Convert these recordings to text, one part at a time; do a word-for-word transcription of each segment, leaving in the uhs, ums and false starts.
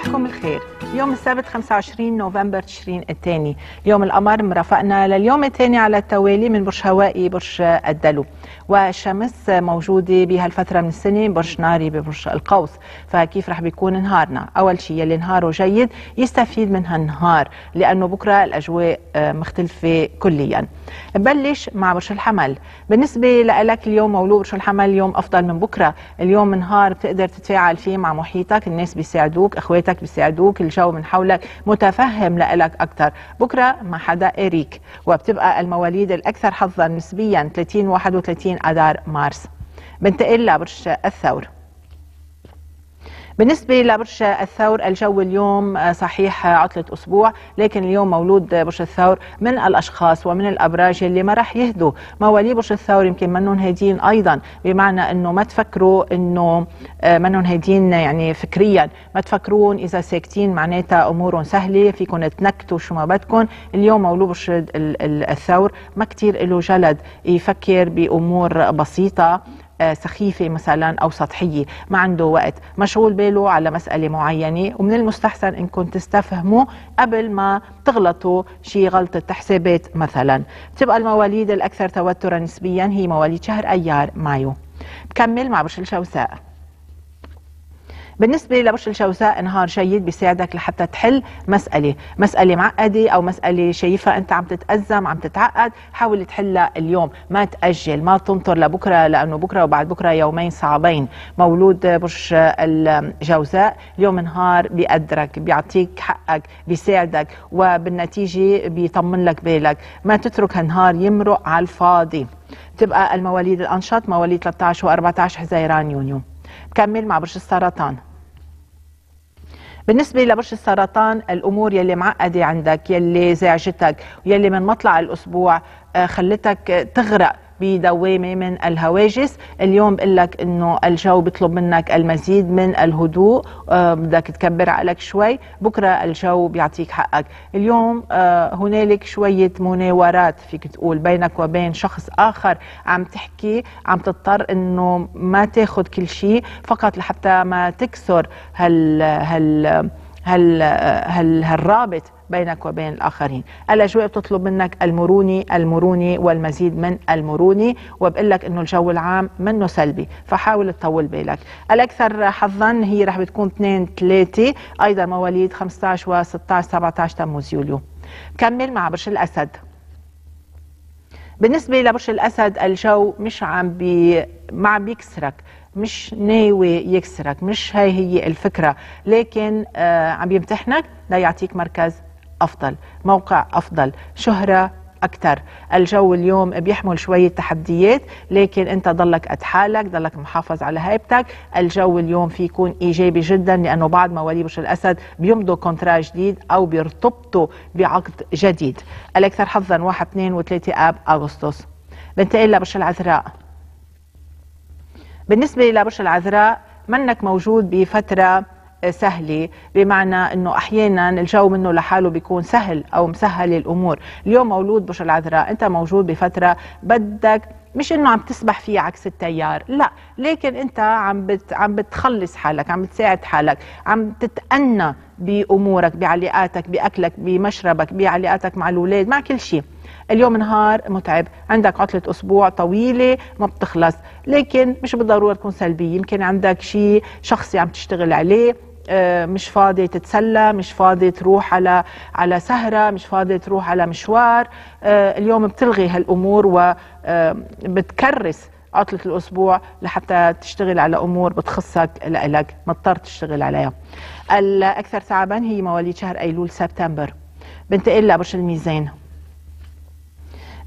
صباحكم الخير. يوم السبت خمسة وعشرين نوفمبر تشرين الثاني، يوم القمر مرافقنا لليوم الثاني على التوالي من برج هوائي برج الدلو، والشمس موجوده بهالفتره من السنه برج ناري ببرج القوس. فكيف رح بيكون نهارنا؟ اول شيء يلي نهاره جيد يستفيد من هالنهار، لانه بكره الاجواء مختلفه كليا. نبلش مع برج الحمل. بالنسبه لك اليوم مولود برج الحمل يوم افضل من بكره، اليوم نهار بتقدر تتفاعل فيه مع محيطك، الناس بيساعدوك، اخواتك بيساعدوك، الجو من حولك متفهم لك اكثر. بكره ما حدا قاريك، وبتبقى المواليد الاكثر حظا نسبيا ثلاثين وواحد وثلاثين اذار مارس. بنتقل لبرج الثور. بالنسبة لبرج الثور الجو اليوم صحيح عطلة أسبوع، لكن اليوم مولود برج الثور من الأشخاص ومن الأبراج اللي ما رح يهدوا. مواليد برج الثور يمكن منهم هادين أيضا، بمعنى أنه ما تفكروا أنه منهم هادين يعني فكريا، ما تفكرون إذا ساكتين معناتها أمورهم سهلة، فيكم تنكتوا شو ما بدكم. اليوم مولود برج الثور ما كتير له جلد، يفكر بأمور بسيطة سخيفة مثلا أو سطحية، ما عنده وقت، مشغول باله على مسألة معينة، ومن المستحسن إنكم تستفهموا قبل ما تغلطوا شي غلطة حسابات مثلا. بتبقى المواليد الأكثر توترا نسبيا هي مواليد شهر أيار مايو. بكمل مع برج الجوزاء. بالنسبة لبرج الجوزاء نهار جيد بيساعدك لحتى تحل مسألة، مسألة معقدة أو مسألة شايفها أنت عم تتأزم عم تتعقد، حاول تحلها اليوم، ما تأجل، ما تنطر لبكرة، لأنه بكرة وبعد بكرة يومين صعبين. مولود برج الجوزاء اليوم نهار بيقدرك، بيعطيك حقك، بيساعدك، وبالنتيجة بيطمن لك بالك، ما تترك هالنهار يمرق على الفاضي. تبقى المواليد الأنشط مواليد ثلاثة عشر وأربعة عشر حزيران يونيو. بكمل مع برج السرطان. بالنسبة لبرج السرطان الأمور يلي معقدة عندك، يلي زعجتك، ويلي من مطلع الأسبوع خلتك تغرق بدوامة من الهواجس، اليوم بقول لك إنه الجو بيطلب منك المزيد من الهدوء، أه بدك تكبر عقلك شوي، بكرة الجو بيعطيك حقك. اليوم أه هنالك شوية مناورات فيك تقول بينك وبين شخص آخر، عم تحكي عم تضطر إنه ما تاخد كل شيء فقط لحتى ما تكسر هال هال هال, هال, هال هالرابط بينك وبين الآخرين. الأجواء بتطلب منك المرونة المرونة والمزيد من المرونة، وبقول لك إنه الجو العام منه سلبي، فحاول تطول بالك. الأكثر حظا هي رح بتكون اثنين ثلاثة، أيضا مواليد خمسة عشر وستة عشر سبعة عشر تموز يوليو. كمل مع برج الأسد. بالنسبة لبرج الأسد الجو مش عم بي ما عم بيكسرك، مش ناوي يكسرك، مش هاي هي الفكرة، لكن آه عم يمتحنك ليعطيك مركز أفضل، موقع أفضل، شهرة أكثر. الجو اليوم بيحمل شوية تحديات، لكن أنت ضلك قد حالك، ضلك محافظ على هيبتك. الجو اليوم في يكون إيجابي جدا، لأنه بعض مواليد برج الأسد بيمضوا كونترا جديد أو بيرتبطوا بعقد جديد. الأكثر حظا واحد اثنين وثلاثة آب أغسطس. بنتقل لبرج العذراء. بالنسبة لبرج العذراء منك موجود بفترة سهلة، بمعنى أنه أحيانا الجو منه لحاله بيكون سهل أو مسهل الأمور. اليوم مولود برج العذراء أنت موجود بفترة بدك، مش أنه عم تسبح فيه عكس التيار، لا، لكن أنت عم بت عم بتخلص حالك، عم بتساعد حالك، عم تتأنى بأمورك، بعلاقاتك، بأكلك، بمشربك، بعلاقاتك مع الأولاد، مع كل شيء. اليوم نهار متعب، عندك عطلة أسبوع طويلة ما بتخلص، لكن مش بالضرورة تكون سلبية، يمكن عندك شيء شخصي عم تشتغل عليه، مش فاضي تتسلى، مش فاضي تروح على على سهرة، مش فاضي تروح على مشوار. اليوم بتلغي هالأمور وبتكرس عطلة الأسبوع لحتى تشتغل على أمور بتخصك لإلك، مضطر تشتغل عليها. الأكثر تعبا هي مواليد شهر أيلول سبتمبر. بنتقل لبرج الميزان.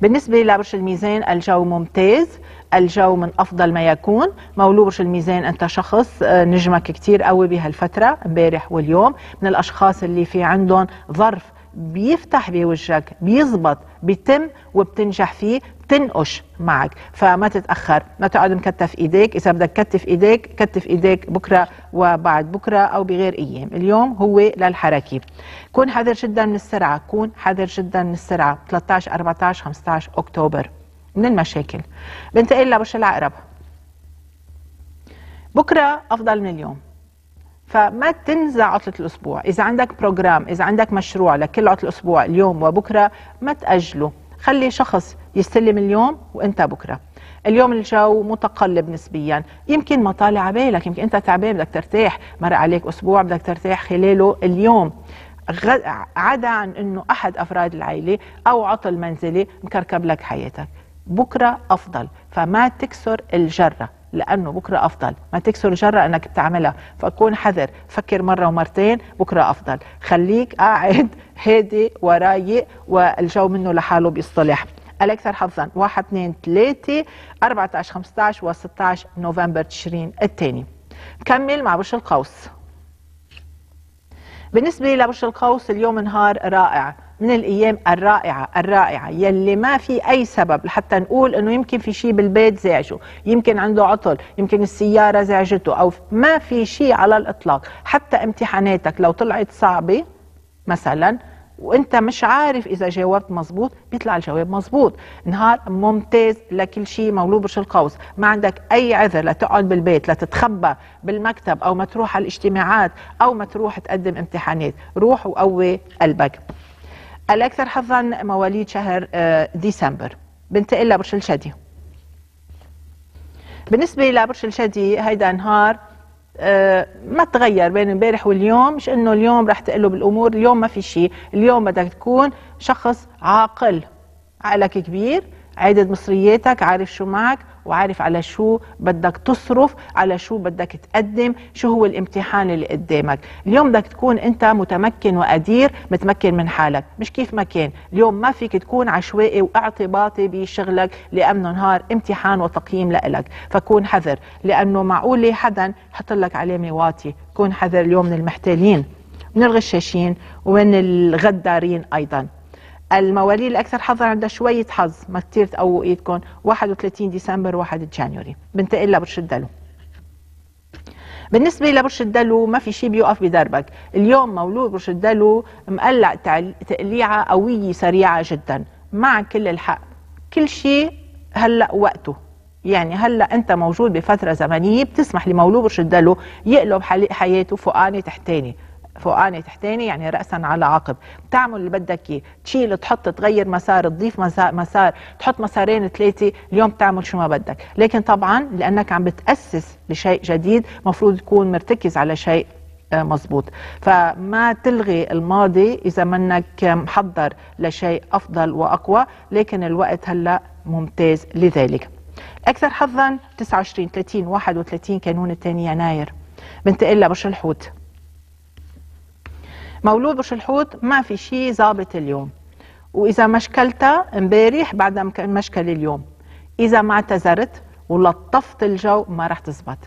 بالنسبة لبرج الميزان الجو ممتاز، الجو من أفضل ما يكون. مولود برج الميزان أنت شخص نجمك كتير قوي بهالفترة امبارح واليوم، من الأشخاص اللي في عندهم ظرف بيفتح بوجهك، بيزبط، بيتم وبتنجح فيه، بتنقش معك، فما تتأخر، ما تقعد مكتف إيديك، إذا بدك كتف إيديك كتف إيديك بكرة وبعد بكرة أو بغير أيام. اليوم هو للحركة، كون حذر جدا من السرعة، كون حذر جدا من السرعة. ثلاثة عشر أربعة عشر خمسة عشر أكتوبر من المشاكل. بنتقل لبرج العقرب. بكرة أفضل من اليوم، فما تنزع عطلة الأسبوع. إذا عندك بروجرام، إذا عندك مشروع لكل عطلة الأسبوع اليوم وبكرة ما تأجله، خلي شخص يستلم اليوم وأنت بكرة. اليوم الجو متقلب نسبيا، يمكن ما طالع على بالك، يمكن أنت تعبان بدك ترتاح، مر عليك أسبوع بدك ترتاح خلاله اليوم، عدا عن أنه أحد أفراد العائلة أو عطل منزلي مكركب لك حياتك. بكرة أفضل، فما تكسر الجرة لأنه بكرة أفضل، ما تكسر الجرة أنك بتعملها، فكون حذر، فكر مرة ومرتين، بكرة أفضل، خليك قاعد هادي ورايق والجو منه لحاله بيصطلح. الأكثر حظا واحد اثنين ثلاثة أربعة عشر خمسة عشر و ستة عشر نوفمبر تشرين الثاني. نكمل مع برج القوس. بالنسبة لبرج القوس اليوم نهار رائع، من الأيام الرائعة الرائعة يلي ما في أي سبب لحتى نقول إنه يمكن في شيء بالبيت زعجه، يمكن عنده عطل، يمكن السيارة زعجته، أو ما في شيء على الإطلاق. حتى امتحاناتك لو طلعت صعبة مثلا وانت مش عارف اذا جاوبت مظبوط بيطلع الجواب مظبوط. نهار ممتاز لكل شيء مولود برج القوس، ما عندك اي عذر لتقعد بالبيت، لتتخبى بالمكتب او ما تروح على الاجتماعات او ما تروح تقدم امتحانات، روح وقوي قلبك. الاكثر حظا مواليد شهر ديسمبر. بنتقل لبرج الشدي. بالنسبه لبرج الشدي هيدا نهار أه ما تغير بين امبارح واليوم، مش انه اليوم رح تقلب الامور، اليوم ما في شيء، اليوم بدك تكون شخص عاقل، عقلك كبير، عدد مصرياتك، عارف شو معك وعارف على شو بدك تصرف، على شو بدك تقدم، شو هو الامتحان اللي قدامك. اليوم بدك تكون انت متمكن وقدير، متمكن من حالك، مش كيف ما كان. اليوم ما فيك تكون عشوائي واعتباطي بشغلك لانه نهار امتحان وتقييم لإلك، فكون حذر لانه معقوله حدا يحط لك علامه واطيه، كون حذر اليوم من المحتالين، من الغشاشين ومن الغدارين ايضا. المواليد الأكثر حظا عندها شوية حظ، ما كتير تقووا ايدكم، واحد وثلاثين ديسمبر واحد جانوري. بنتقل لبرج الدلو. بالنسبة لبرج الدلو ما في شيء بيوقف بدربك، اليوم مولود برج الدلو مقلع تقليعة قوية سريعة جدا، مع كل الحق، كل شيء هلأ وقته، يعني هلأ أنت موجود بفترة زمنية بتسمح لمولود برج الدلو يقلب حياته فوقاني تحتاني، فوقاني تحتاني يعني رأسا على عقب، بتعمل اللي بدك اياه، تشيل تحط تغير مسار تضيف مسار تحط مسارين ثلاثة، اليوم بتعمل شو ما بدك، لكن طبعا لأنك عم بتأسس لشيء جديد مفروض تكون مرتكز على شيء مظبوط، فما تلغي الماضي إذا منك محضر لشيء أفضل وأقوى، لكن الوقت هلأ ممتاز لذلك. أكثر حظا تسعة وعشرين ثلاثين واحد وثلاثين كانون الثاني يناير. بنتقل لبرج الحوت. مولود برج الحوت ما في شيء ظابط اليوم، واذا مشكلتها امبارح بعدها مشكله اليوم، اذا ما اعتذرت ولطفت الجو ما رح تزبط،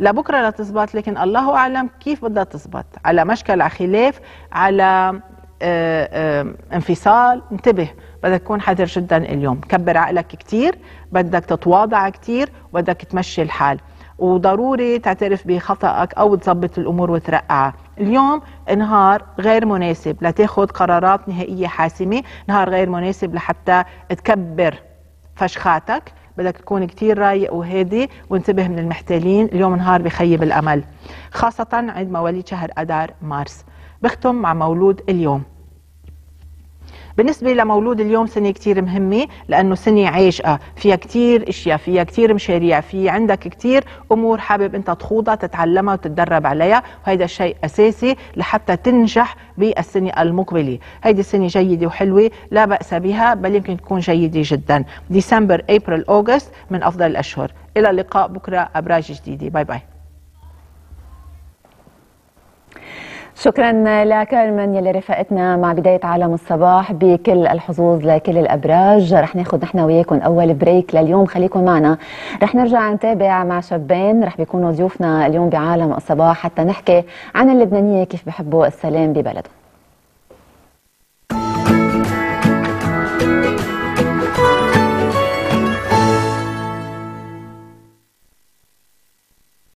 لبكره لا تزبط، لكن الله اعلم كيف بدها تزبط، على مشكل، على خلاف، على آآ آآ انفصال. انتبه، بدك تكون حذر جدا اليوم، كبر عقلك كتير، بدك تتواضع كتير، وبدك تمشي الحال، وضروري تعترف بخطأك أو تظبط الأمور وترقعها. اليوم نهار غير مناسب لتاخذ قرارات نهائية حاسمة، نهار غير مناسب لحتى تكبر فشخاتك، بدك تكون كتير رايق وهادي وانتبه من المحتالين، اليوم نهار بخيب الأمل، خاصة عند مواليد شهر أدار مارس. بختم مع مولود اليوم. بالنسبة لمولود اليوم سنة كتير مهمة لأنه سنة عاجقة، فيها كتير أشياء، فيها كتير مشاريع، في عندك كتير أمور حابب أنت تخوضها، تتعلمها وتتدرب عليها، وهيدا الشيء أساسي لحتى تنجح بالسنة المقبلة. هيدي السنة جيدة وحلوة لا بأس بها، بل يمكن تكون جيدة جدا. ديسمبر، أبريل، أوغست من أفضل الأشهر. إلى اللقاء بكرة أبراج جديدة. باي باي. شكرا لك أرمن يلي رفقتنا مع بداية عالم الصباح بكل الحظوظ لكل الأبراج. رح ناخد نحن وياكم أول بريك لليوم، خليكم معنا، رح نرجع نتابع مع شابين رح بيكونوا ضيوفنا اليوم بعالم الصباح حتى نحكي عن اللبنانية كيف بحبوا السلام ببلدهم.